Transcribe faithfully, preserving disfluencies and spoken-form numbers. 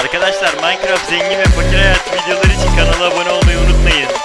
Arkadaşlar Minecraft zengin ve fakir hayat videoları için kanala abone olmayı unutmayın.